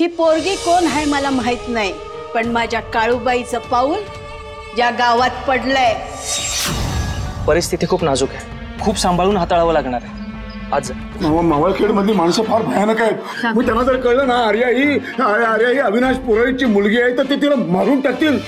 ही पोरगी कोण है मला माहित नाही, पण माझ्या काळूबाईचं पाऊल या गावात पडलंय। परिस्थिती खूप नाजूक आहे, खूप सांभाळून हाताळावं लागणार आहे। आज मावळखेड मधली माणसं फार भयानक आहेत। मी त्यांना जर कळलं ना आर्या ही अविनाश पुरोहितची मुलगी आहे तर ते तिला मारून टाकतील।